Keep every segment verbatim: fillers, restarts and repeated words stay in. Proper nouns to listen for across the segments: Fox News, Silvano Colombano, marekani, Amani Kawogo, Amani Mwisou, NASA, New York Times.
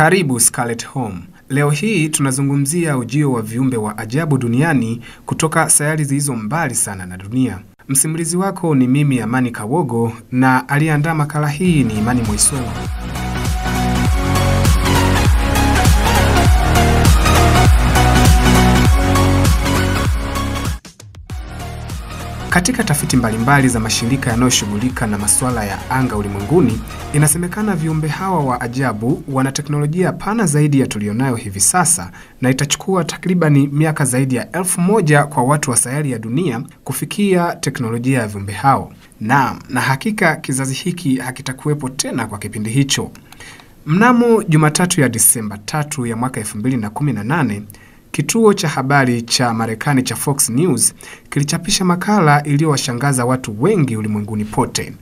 Karibu Scarlet Home. Leo hii tunazungumzia ujio wa viumbe wa ajabu duniani kutoka sayari zilizo mbali sana na dunia. Msimulizi wako ni mimi Amani Kawogo na aliandaa makala hii ni Amani Mwisou. Katika tafiti mbalimbali za mashirika yanayoshughulika na masuala ya anga ulimwenguni, inasemekana viumbe hawa wa ajabu wana teknolojia pana zaidi ya tulionayo hivi sasa na itachukua takribani miaka zaidi ya elfu moja kwa watu wa sayari ya dunia kufikia teknolojia ya viumbe hao. Na, na hakika kizazi hiki hakitakuwepo tena kwa kipindi hicho. Mnamo Jumatatu ya Disemba tatu ya mwaka elfu mbili na kumi na nane, kituo cha habari cha Marekani cha Fox News kilichapisha makala iliyowashangaza watu wengi ulimwenguni pote.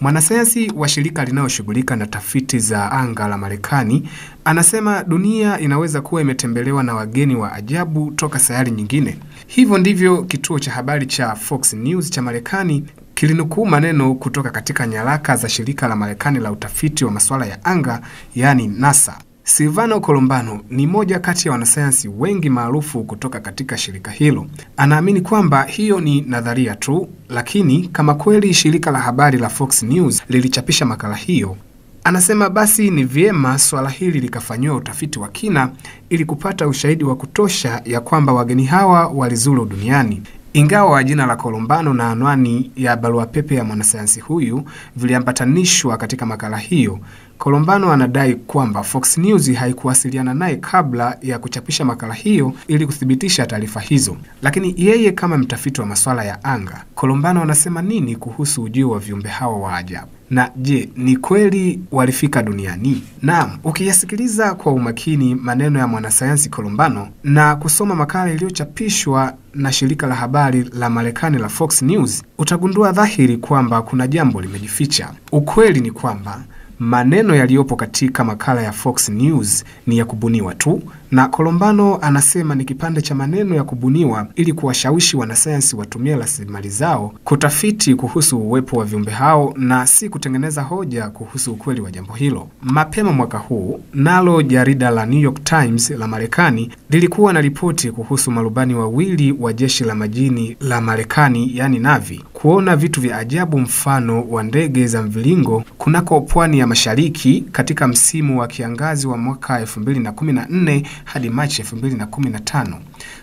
Mwanasayansi wa shirika linaloshughulika na tafiti za anga la Marekani anasema dunia inaweza kuwa imetembelewa na wageni wa ajabu toka sayari nyingine. Hivyo ndivyo kituo cha habari cha Fox News cha Marekani kilinukuu maneno kutoka katika nyaraka za shirika la Marekani la utafiti wa masuala ya anga, yani NASA. Silvano Colombano ni moja kati ya wanasayansi wengi maarufu kutoka katika shirika hilo. Anaamini kwamba hiyo ni nadharia tu, lakini kama kweli shirika la habari la Fox News lilichapisha makala hiyo, anasema basi ni vyema swala hili likafanywa utafiti wa kina ili kupata ushahidi wa kutosha ya kwamba wageni hawa walizuru duniani. Ingawa jina la Colombano na anwani ya barua pepe ya mwanasayansi huyu viliambatanishwa katika makala hiyo, Colombano anadai kwamba Fox News haikuwasiliana naye kabla ya kuchapisha makala hiyo ili kuthibitisha taarifa hizo. Lakini yeye kama mtafiti wa masuala ya anga, Colombano anasema nini kuhusu ujio wa viumbe hawa wa ajabu? Na je, ni kweli walifika duniani? Naam, ukiyasikiliza kwa umakini maneno ya mwanasayansi Colombano na kusoma makala iliyochapishwa na shirika la habari la Marekani la Fox News, utagundua dhahiri kwamba kuna jambo limejificha. Ukweli ni kwamba maneno yaliyopo katika makala ya Fox News ni ya kubuniwa tu, na Colombano anasema ni kipande cha maneno ya kubuniwa ili kuwashawishi wanasayansi watumie rasilimali zao kutafiti kuhusu uwepo wa viumbe hao na si kutengeneza hoja kuhusu ukweli wa jambo hilo. Mapema mwaka huu, nalo jarida la New York Times la Marekani lilikuwa na ripoti kuhusu marubani wawili wa jeshi la majini la Marekani, yani Navy, kuona vitu vya ajabu mfano wa ndege za mviringo kunako pwani ya Mashariki katika msimu wa kiangazi wa mwaka elfu mbili na kumi na nne hadi Machi elfu mbili na kumi na tano.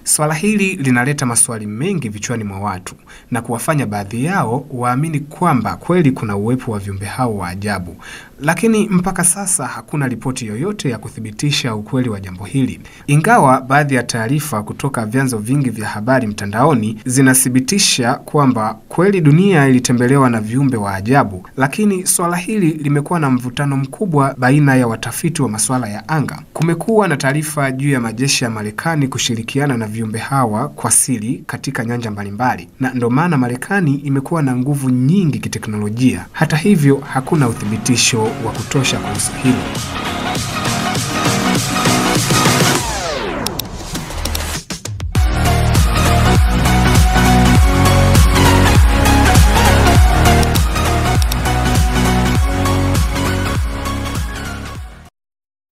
Swala hili linaleta maswali mengi vichwani mwa watu na kuwafanya baadhi yao waamini kwamba kweli kuna uwepo wa viumbe hao wa ajabu. Lakini mpaka sasa hakuna ripoti yoyote ya kuthibitisha ukweli wa jambo hili. Ingawa baadhi ya taarifa kutoka vyanzo vingi vya habari mtandaoni zinathibitisha kwamba kweli dunia ilitembelewa na viumbe wa ajabu, lakini swala hili limekuwa na mvutano mkubwa baina ya watafiti wa masuala ya anga. Kumekuwa na taarifa juu ya majeshi ya Marekani kushirikiana na viumbe hawa kwa siri katika nyanja mbalimbali, na ndio maana Marekani imekuwa na nguvu nyingi kiteknolojia. Hata hivyo, hakuna uthibitisho wa kutosha kuhusu hilo.